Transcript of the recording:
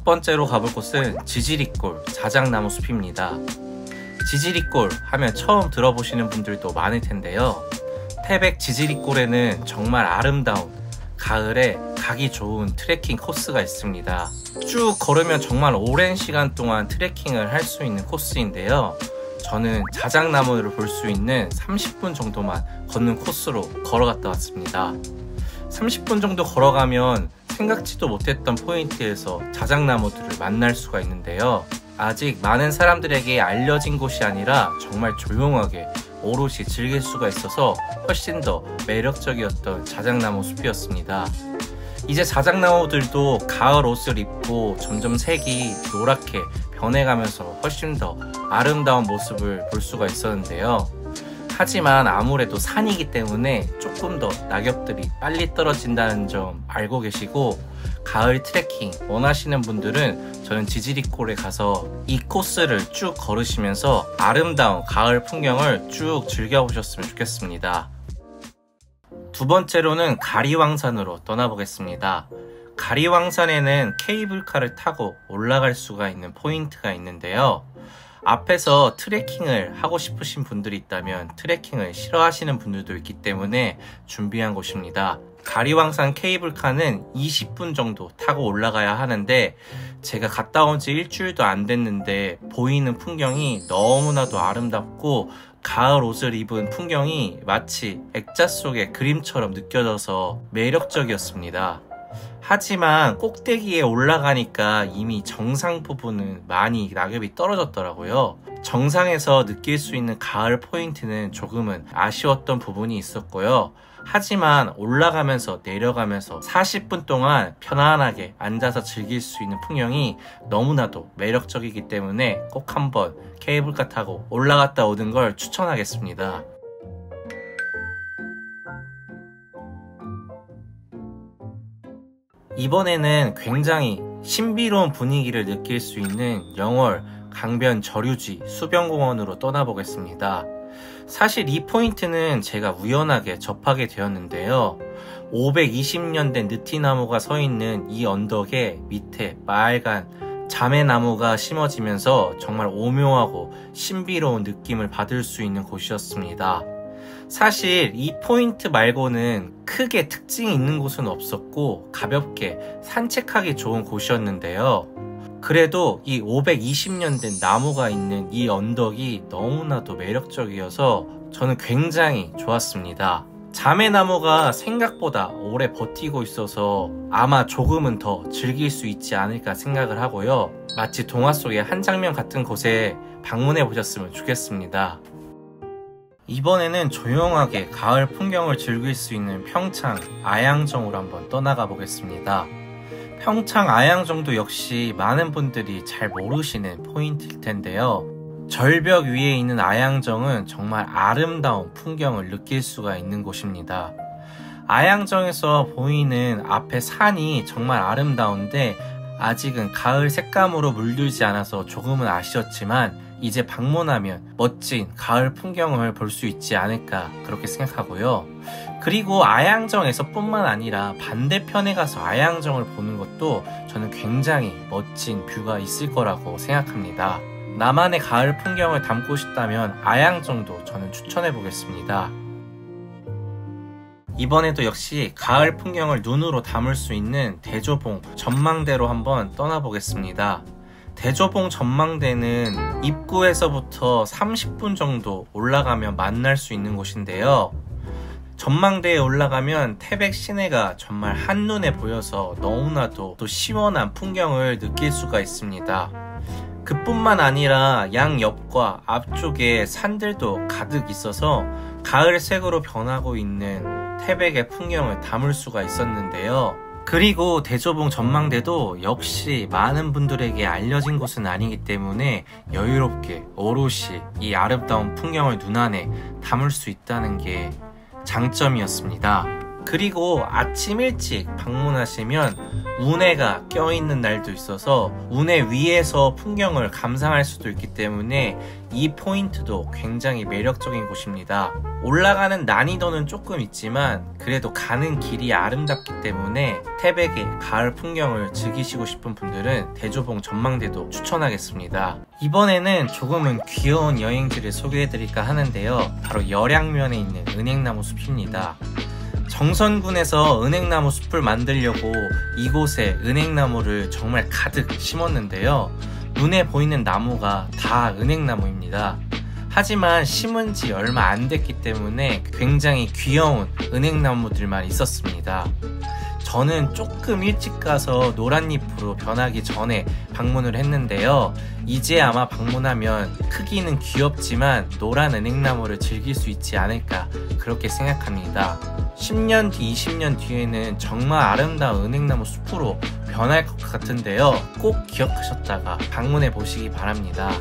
첫 번째로 가볼 곳은 지지리골 자작나무 숲입니다. 지지리골 하면 처음 들어보시는 분들도 많을 텐데요. 태백 지지리골에는 정말 아름다운 가을에 가기 좋은 트레킹 코스가 있습니다. 쭉 걸으면 정말 오랜 시간 동안 트레킹을 할 수 있는 코스인데요. 저는 자작나무를 볼 수 있는 30분 정도만 걷는 코스로 걸어갔다 왔습니다. 30분 정도 걸어가면 생각지도 못했던 포인트에서 자작나무들을 만날 수가 있는데요. 아직 많은 사람들에게 알려진 곳이 아니라 정말 조용하게 오롯이 즐길 수가 있어서 훨씬 더 매력적이었던 자작나무 숲이었습니다. 이제 자작나무들도 가을 옷을 입고 점점 색이 노랗게 변해가면서 훨씬 더 아름다운 모습을 볼 수가 있었는데요. 하지만 아무래도 산이기 때문에 조금 더 낙엽들이 빨리 떨어진다는 점 알고 계시고, 가을 트레킹 원하시는 분들은 저는 지지리골에 가서 이 코스를 쭉 걸으시면서 아름다운 가을 풍경을 쭉 즐겨보셨으면 좋겠습니다. 두 번째로는 가리왕산으로 떠나보겠습니다. 가리왕산에는 케이블카를 타고 올라갈 수가 있는 포인트가 있는데요. 앞에서 트레킹을 하고 싶으신 분들이 있다면 트레킹을 싫어하시는 분들도 있기 때문에 준비한 곳입니다. 가리왕산 케이블카는 20분 정도 타고 올라가야 하는데, 제가 갔다 온 지 일주일도 안 됐는데 보이는 풍경이 너무나도 아름답고 가을 옷을 입은 풍경이 마치 액자 속의 그림처럼 느껴져서 매력적이었습니다. 하지만 꼭대기에 올라가니까 이미 정상 부분은 많이 낙엽이 떨어졌더라고요. 정상에서 느낄 수 있는 가을 포인트는 조금은 아쉬웠던 부분이 있었고요. 하지만 올라가면서 내려가면서 40분 동안 편안하게 앉아서 즐길 수 있는 풍경이 너무나도 매력적이기 때문에 꼭 한번 케이블카 타고 올라갔다 오는 걸 추천하겠습니다. 이번에는 굉장히 신비로운 분위기를 느낄 수 있는 영월 강변 저류지 수변공원으로 떠나보겠습니다. 사실 이 포인트는 제가 우연하게 접하게 되었는데요. 520년 된 느티나무가 서 있는 이 언덕에 밑에 빨간 자매나무가 심어지면서 정말 오묘하고 신비로운 느낌을 받을 수 있는 곳이었습니다. 사실 이 포인트 말고는 크게 특징이 있는 곳은 없었고 가볍게 산책하기 좋은 곳이었는데요. 그래도 이 520년 된 나무가 있는 이 언덕이 너무나도 매력적이어서 저는 굉장히 좋았습니다. 자매나무가 생각보다 오래 버티고 있어서 아마 조금은 더 즐길 수 있지 않을까 생각을 하고요. 마치 동화 속의 한 장면 같은 곳에 방문해 보셨으면 좋겠습니다. 이번에는 조용하게 가을 풍경을 즐길 수 있는 평창 아양정으로 한번 떠나가 보겠습니다. 평창 아양정도 역시 많은 분들이 잘 모르시는 포인트일 텐데요. 절벽 위에 있는 아양정은 정말 아름다운 풍경을 느낄 수가 있는 곳입니다. 아양정에서 보이는 앞에 산이 정말 아름다운데 아직은 가을 색감으로 물들지 않아서 조금은 아쉬웠지만 이제 방문하면 멋진 가을 풍경을 볼 수 있지 않을까 그렇게 생각하고요. 그리고 아양정에서 뿐만 아니라 반대편에 가서 아양정을 보는 것도 저는 굉장히 멋진 뷰가 있을 거라고 생각합니다. 나만의 가을 풍경을 담고 싶다면 아양정도 저는 추천해 보겠습니다. 이번에도 역시 가을 풍경을 눈으로 담을 수 있는 대조봉 전망대로 한번 떠나보겠습니다. 대조봉 전망대는 입구에서부터 30분 정도 올라가면 만날 수 있는 곳인데요. 전망대에 올라가면 태백 시내가 정말 한눈에 보여서 너무나도 또 시원한 풍경을 느낄 수가 있습니다. 그뿐만 아니라 양옆과 앞쪽에 산들도 가득 있어서 가을색으로 변하고 있는 태백의 풍경을 담을 수가 있었는데요. 그리고 대조봉 전망대도 역시 많은 분들에게 알려진 곳은 아니기 때문에 여유롭게 오롯이 이 아름다운 풍경을 눈안에 담을 수 있다는 게 장점이었습니다. 그리고 아침 일찍 방문하시면 운해가 껴있는 날도 있어서 운해 위에서 풍경을 감상할 수도 있기 때문에 이 포인트도 굉장히 매력적인 곳입니다. 올라가는 난이도는 조금 있지만 그래도 가는 길이 아름답기 때문에 태백의 가을 풍경을 즐기시고 싶은 분들은 대조봉 전망대도 추천하겠습니다. 이번에는 조금은 귀여운 여행지를 소개해드릴까 하는데요, 바로 열양면에 있는 은행나무 숲입니다. 정선군에서 은행나무 숲을 만들려고 이곳에 은행나무를 정말 가득 심었는데요, 눈에 보이는 나무가 다 은행나무입니다. 하지만 심은 지 얼마 안 됐기 때문에 굉장히 귀여운 은행나무들만 있었습니다. 저는 조금 일찍 가서 노란잎으로 변하기 전에 방문을 했는데요, 이제 아마 방문하면 크기는 귀엽지만 노란 은행나무를 즐길 수 있지 않을까 그렇게 생각합니다. 10년 뒤, 20년 뒤에는 정말 아름다운 은행나무 숲으로 변할 것 같은데요, 꼭 기억하셨다가 방문해 보시기 바랍니다.